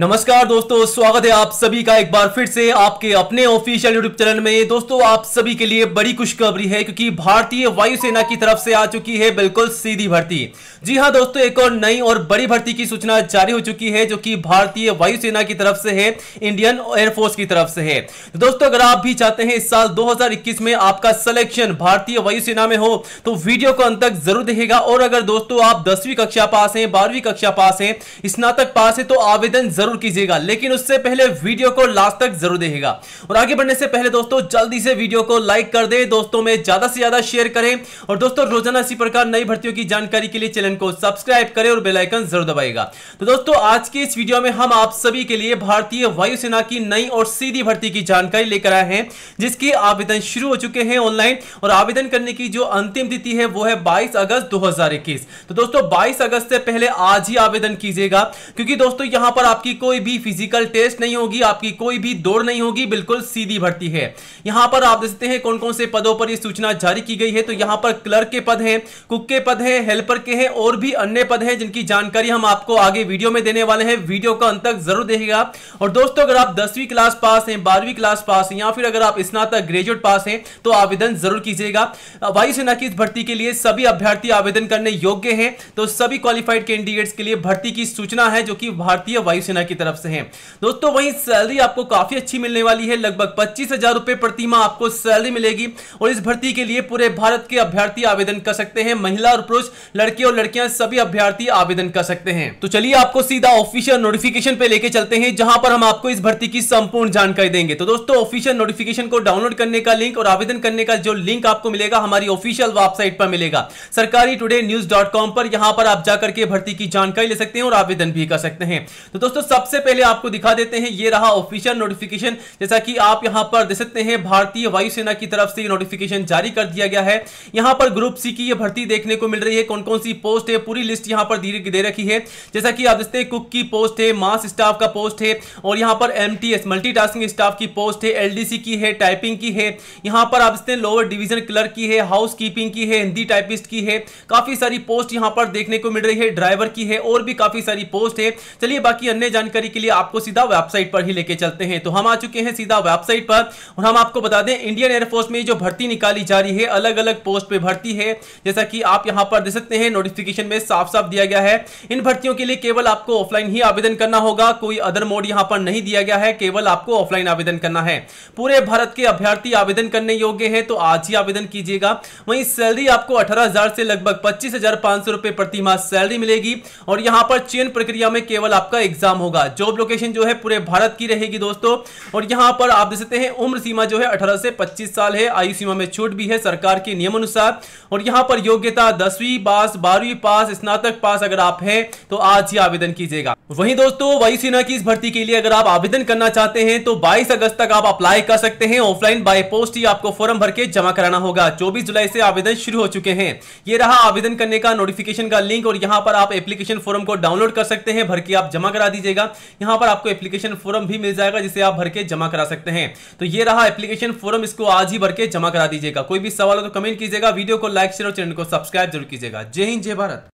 नमस्कार दोस्तों, स्वागत है आप सभी का एक बार फिर से आपके अपने ऑफिशियल यूट्यूब चैनल में। दोस्तों, आप सभी के लिए बड़ी खुशखबरी है क्योंकि भारतीय वायुसेना की तरफ से आ चुकी है बिल्कुल सीधी भर्ती। जी हां दोस्तों, एक और नई और बड़ी भर्ती की सूचना जारी हो चुकी है जो कि भारतीय वायुसेना की तरफ से है, इंडियन एयरफोर्स की तरफ से है। दोस्तों, अगर आप भी चाहते हैं इस साल 2021 में आपका सिलेक्शन भारतीय वायुसेना में हो तो वीडियो को अंत तक जरूर देखिएगा। और अगर दोस्तों आप 10वीं कक्षा पास हैं, 12वीं कक्षा पास हैं, स्नातक पास है तो आवेदन जरूर कीजिएगा, लेकिन उससे पहले वीडियो को लास्ट तक जरूर देखिएगा। और आगे बढ़ने से पहले दोस्तों जल्दी से वीडियो को लाइक कर दें, दोस्तों में ज्यादा से ज्यादा शेयर करें और दोस्तों रोजाना इसी प्रकार नई भर्तियों की जानकारी के लिए चैनल को सब्सक्राइब करें और बेल आइकन जरूर दबाएगा। तो दोस्तों, आज की इस वीडियो में हम आप सभी के लिए भारतीय वायुसेना की नई और सीधी भर्ती की जानकारी लेकर आए हैं, जिसकी आवेदन शुरू हो चुके हैं ऑनलाइन और आवेदन करने की जो अंतिम तिथि है वो है 22 अगस्त 2021। तो दोस्तों 22 अगस्त से पहले आज ही आवेदन कीजिएगा क्योंकि दोस्तों यहां पर आपकी कोई भी फिजिकल टेस्ट नहीं होगी, आपकी कोई भी दौड़ नहीं होगी, बिल्कुल सीधी भर्ती है। यहां पर आप देख सकते हैं कौन कौन से पदों पर यह सूचना जारी की गई है। तो यहां पर क्लर्क के पद हैं, कुक के पद हैं, हेल्पर के हैं और भी अन्य पद हैं जिनकी जानकारी हम आपको आगे वीडियो में देने वाले हैं। वीडियो का अंत तक जरूर देखिएगा। और दोस्तों, अगर आप 10वीं क्लास पास हैं, 12वीं क्लास पास हैं या फिर अगर आप स्नातक ग्रेजुएट पास हैं तो आवेदन जरूर कीजिएगा। वायुसेना की इस भर्ती के लिए सभी अभ्यर्थी आवेदन करने योग्य हैं। तो सभी क्वालिफाइड कैंडिडेट्स के लिए भर्ती की सूचना है जो कि भारतीय वायुसेना की तरफ से है। दोस्तों, वहीं सैलरी आपको काफी अच्छी मिलने वाली है, लगभग 25,000 रुपए प्रति माह आपको सैलरी मिलेगी। और इस भर्ती के लिए पूरे भारत के अभ्यर्थी आवेदन कर सकते हैं, महिला और पुरुष, लड़के और लड़कियां सभी अभ्यर्थी आवेदन कर सकते हैं। तो चलिए आपको सीधा ऑफिशियल नोटिफिकेशन पे लेके चलते हैं जहां पर हम आपको इस भर्ती की संपूर्ण जानकारी देंगे। तो दोस्तों, ऑफिशियल नोटिफिकेशन को डाउनलोड करने का लिंक और आवेदन करने का जो लिंक आपको मिलेगा हमारी ऑफिशियल वेबसाइट पर मिलेगा, sarkari today news.com पर। यहां पर आप जाकर के भर्ती की जानकारी ले सकते हैं और आवेदन भी कर सकते हैं। तो दोस्तों, सबसे पहले आपको दिखा देते हैं, ये रहा ऑफिशियल नोटिफिकेशन। जैसा कि आप यहां पर देख सकते हैं भारतीय वायुसेना की तरफ से ये नोटिफिकेशन जारी कर दिया गया है। यहां पर ग्रुप सी की ये भर्ती देखने को मिल रही है, कौन कौन सी पोस्ट है पूरी लिस्ट यहां पर दे रखी है। जैसा कि आप देखते हैं कुक की पोस्ट है, मास स्टाफ का पोस्ट है और यहां पर MTS मल्टीटास्किंग स्टाफ की पोस्ट है, LDC की है, टाइपिंग की है। यहां पर आप देखते हैं लोअर डिवीजन क्लर्क की है, हाउस कीपिंग की है, हिंदी टाइपिस्ट की है, काफी सारी पोस्ट यहां पर देखने को मिल रही है, ड्राइवर की है और भी काफी सारी पोस्ट है। चलिए बाकी अन्य जानकारी के लिए आपको सीधा वेबसाइट पर ही लेके चलते हैं। तो हम आ चुके हैं सीधा वेबसाइट पर और हम आपको बता दें इंडियन एयरफोर्स में जो भर्ती निकाली जा रही है अलग अलग पोस्ट पे भर्ती है। जैसा कि आप यहां पर देख सकते हैं नोटिफिकेशन में साफ साफ दिया गया है, इन भर्तियों के लिए केवल आपको ऑफलाइन ही आवेदन करना होगा, कोई अदर मोड यहां पर नहीं दिया गया है, केवल आपको ऑफलाइन आवेदन करना है। पूरे भारत के अभ्यर्थी आवेदन करने योग्य है तो आज ही आवेदन कीजिएगा। वहीं सैलरी आपको 18,000 से लगभग 25,500 रुपए प्रति माह सैलरी मिलेगी। और यहां पर चयन प्रक्रिया में केवल आपका एग्जाम होगा। जॉब लोकेशन जो है पूरे भारत की रहेगी दोस्तों। और यहां पर आप देख सकते हैं उम्र सीमा जो है 18 से 25 साल है, आयु सीमा में छूट भी है सरकार के नियम अनुसार। और यहां पर योग्यता 10वीं पास, 12वीं पास, स्नातक पास अगर आप हैं तो आज ही आवेदन कीजिएगा। वहीं दोस्तों, वायुसेना की इस भर्ती के लिए अगर आप आवेदन करना चाहते हैं तो 22 अगस्त तक आप अप्लाई कर सकते हैं। ऑफलाइन बाय पोस्ट ही आपको फॉर्म भर के जमा कराना होगा। 24 जुलाई से आवेदन शुरू हो चुके हैं। ये रहा आवेदन करने का नोटिफिकेशन का लिंक और यहाँ पर आप एप्लीकेशन फॉर्म को डाउनलोड कर सकते हैं, भर के आप जमा करा दीजिएगा। यहां पर आपको एप्लीकेशन फॉर्म भी मिल जाएगा जिसे आप भर के जमा करा सकते हैं। तो ये रहा एप्लीकेशन फॉर्म, इसको आज ही भर के जमा करा दीजिएगा। कोई भी सवाल हो तो कमेंट कीजिएगा, वीडियो को लाइक शेयर और चैनल को सब्सक्राइब जरूर कीजिएगा। जय हिंद, जय भारत।